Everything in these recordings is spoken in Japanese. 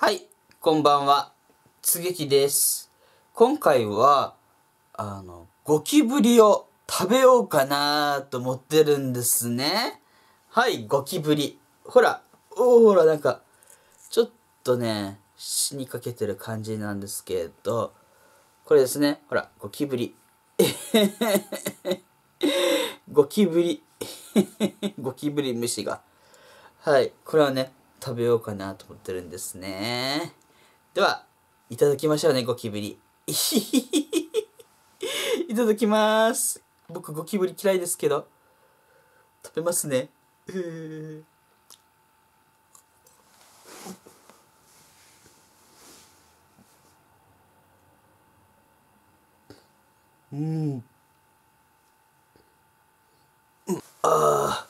はい、こんばんは。つげきです。今回は、ゴキブリを食べようかなと思ってるんですね。はい、ゴキブリ。ほら、ほら、なんか、ちょっとね、死にかけてる感じなんですけど、これですね、ほら、ゴキブリ。ゴキブリ。ゴキブリ虫が。はい、これはね、食べようかなと思ってるんですね。では、いただきましょうね、ゴキブリ。いただきます。僕、ゴキブリ嫌いですけど、食べますね。ああ。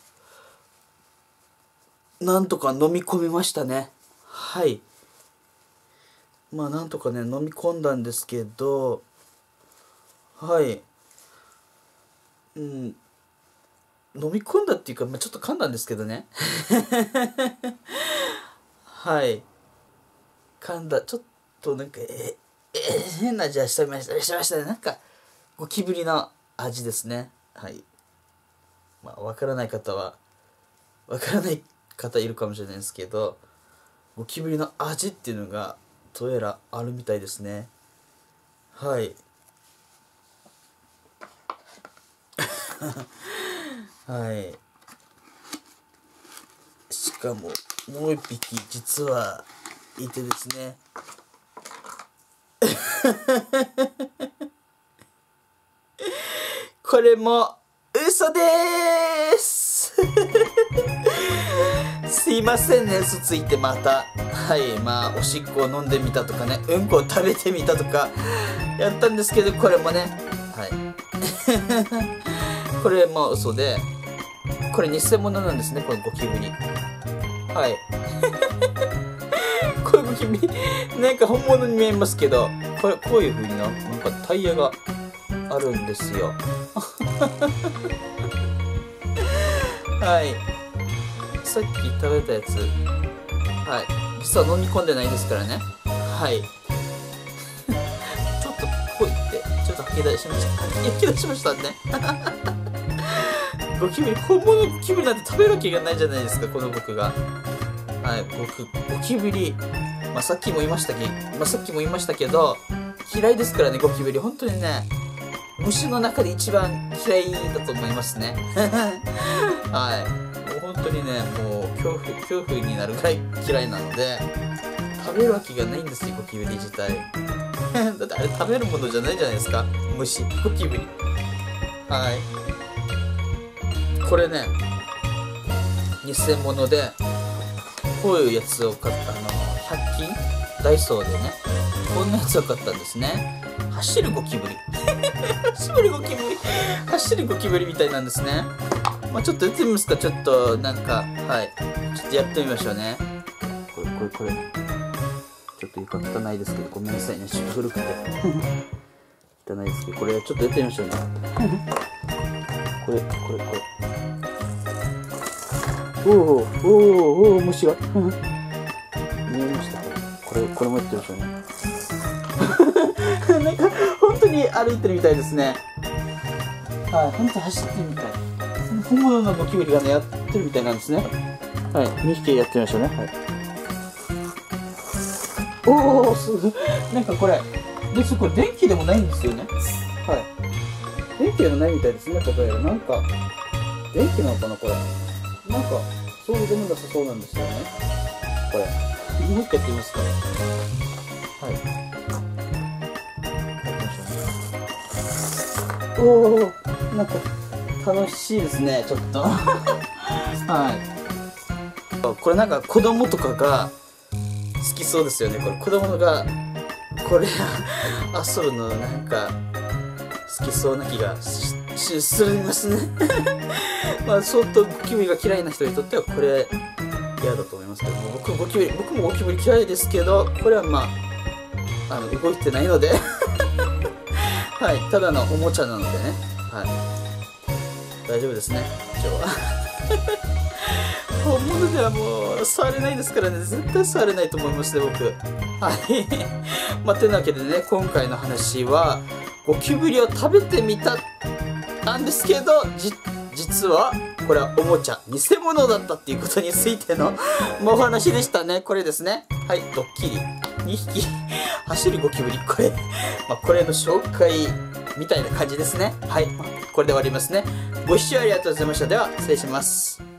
なんとか飲み込みましたね。はい。まあなんとかね、飲み込んだんですけど、はい。飲み込んだっていうか、まあ、ちょっと噛んだんですけどね。はい。噛んだ。ちょっとなんか、変な味がしましたね。なんか、ゴキブリの味ですね。はい。まあ、わからない方いるかもしれないですけど、ゴキブリの味っていうのがどうやらあるみたいですね。はいはい。しかももう一匹実はいてですね。これも嘘でーす。すいませんね、嘘ついてまた。はい、まあ、おしっこを飲んでみたとかね、うんこを食べてみたとか、やったんですけど、これもね、はい。これも嘘で、これ偽物なんですね、このゴキブリ。はい。このゴキブリ、なんか本物に見えますけど、これ、こういう風になんかタイヤがあるんですよ。はい。さっき食べたやつ、はい、実は飲み込んでないですからね。はい。ちょっとぽいって、ちょっと吐き出しました。吐き出しましたね。ゴキブリ、本物のゴキブリなんて食べるわけがないじゃないですか、この僕が。はい、僕、ゴキブリ、まあ、さっきも言いましたけど、嫌いですからね、ゴキブリ。本当にね、虫の中で一番嫌いだと思いますね。はい。本当にね、もう恐怖になるぐらい嫌いなので、食べるわけがないんですよ、ゴキブリ自体。だってあれ食べるものじゃないじゃないですか、虫、ゴキブリ。はい。これね、偽物で、こういうやつを買った、100均ダイソーでね、こんなやつを買ったんですね。走るゴキブリ。走るゴキブリみたいなんですね。まあちょっとやってみますか、ちょっとなんか、はい。ちょっとやってみましょうね。これ。ちょっと床汚いですけど、ごめんなさいね、ちょっと古くて。汚いですけど、これちょっとやってみましょうね。これ。おー、虫が。見えましたか？これもやってみましょうね。なんか、本当に歩いてるみたいですね。はい、本当走ってるみたい。本物のゴキブリがね、やってるみたいなんですね。はい、2匹やってみましたね。はい、おお、すごい。なんかこれ、別にこれ電気でもないんですよね。はい。電気でもないみたいですね、例えば。なんか、電気なのかな、これ。なんか、そうでもなさそうなんですよね。これ。もう一回やってみますか。はい。やってみましたね。おお、なんか。楽しいですね、ちょっと。はい。これなんか子供とかが好きそうですよね。これ子供がこれ遊ぶのなんか好きそうな気がするんですね。まあ相当ゴキブリが嫌いな人にとってはこれ嫌だと思いますけど、僕もゴキブリ嫌いですけど、これはまあ動いてないので、はい、ただのおもちゃなのでね。はい。大丈夫ですね、今日は。本物ではもう触れないですからね、絶対触れないと思いますね、僕。はいまあてなわけでね、今回の話はゴキブリを食べてみたなんですけど、実はこれはおもちゃ、偽物だったっていうことについてのお話でしたね。これですね、はい、ドッキリ2匹走るゴキブリ、これ、まあ、これの紹介みたいな感じですね。はい、これで終わりますね。ご視聴ありがとうございました。では失礼します。